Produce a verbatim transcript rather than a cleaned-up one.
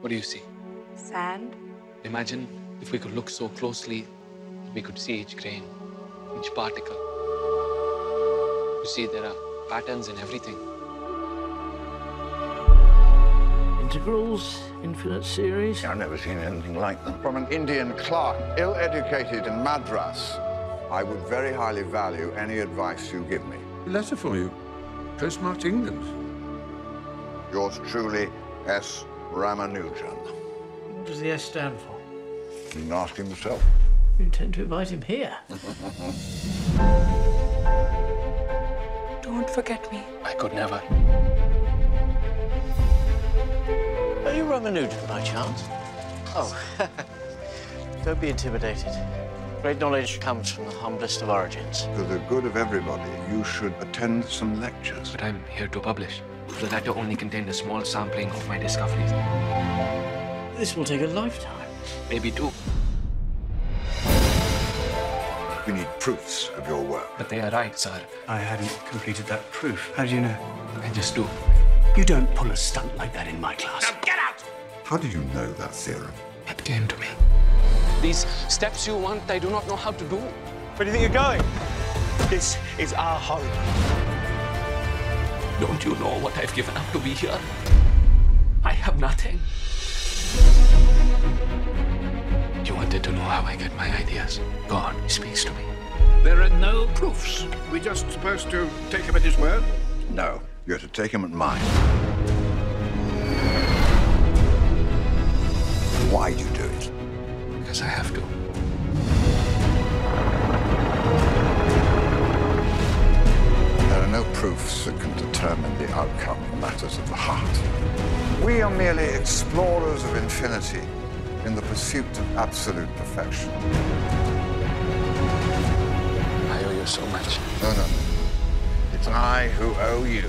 What do you see? Sand. Imagine if we could look so closely, we could see each grain, each particle. You see, there are patterns in everything. Integrals, infinite series. I've never seen anything like them. From an Indian clerk, ill-educated in Madras, I would very highly value any advice you give me. A letter for you, postmarked England. Yours truly, S. Ramanujan. What does the S stand for? You can ask him yourself. You intend to invite him here? Don't forget me. I could never. Are you Ramanujan by chance? Oh, don't be intimidated. Great knowledge comes from the humblest of origins. For the good of everybody, you should attend some lectures. But I'm here to publish. The letter only contained a small sampling of my discoveries. This will take a lifetime. Maybe two. We need proofs of your work. But they are right, sir. I hadn't completed that proof. How do you know? I just do. You don't pull a stunt like that in my class. Now get out! How do you know that theorem? It came to me. These steps you want, I do not know how to do. Where do you think you're going? This is our home. Don't you know what I've given up to be here? I have nothing. You wanted to know how I get my ideas. God speaks to me. There are no proofs. We're just supposed to take him at his word? No, you're to take him at mine. Why do you do it? Because I have to. There are no proofs that can determine the outcome of matters of the heart. We are merely explorers of infinity in the pursuit of absolute perfection. I owe you so much. No, no. It's I who owe you.